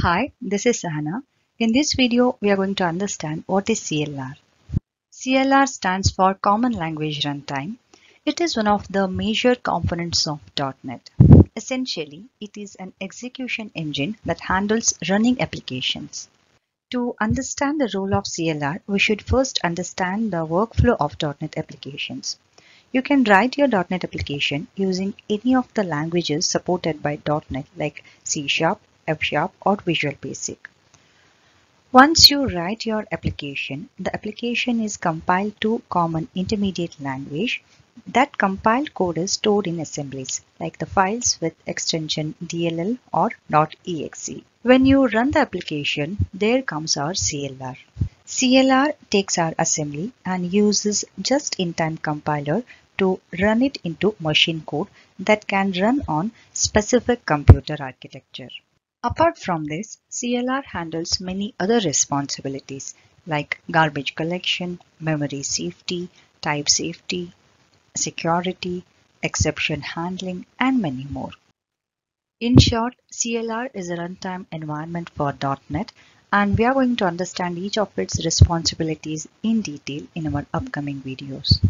Hi, this is Sahana. In this video, we are going to understand what is CLR. CLR stands for Common Language Runtime. It is one of the major components of .NET. Essentially, it is an execution engine that handles running applications. To understand the role of CLR, we should first understand the workflow of .NET applications. You can write your .NET application using any of the languages supported by .NET like C#, F# or Visual Basic. Once you write your application, the application is compiled to common intermediate language. That compiled code is stored in assemblies like the files with extension dll or .exe. When you run the application, there comes our CLR. CLR takes our assembly and uses just-in-time compiler to run it into machine code that can run on specific computer architecture. Apart from this, CLR handles many other responsibilities like garbage collection, memory safety, type safety, security, exception handling, and many more. In short, CLR is a runtime environment for .NET, and we are going to understand each of its responsibilities in detail in our upcoming videos.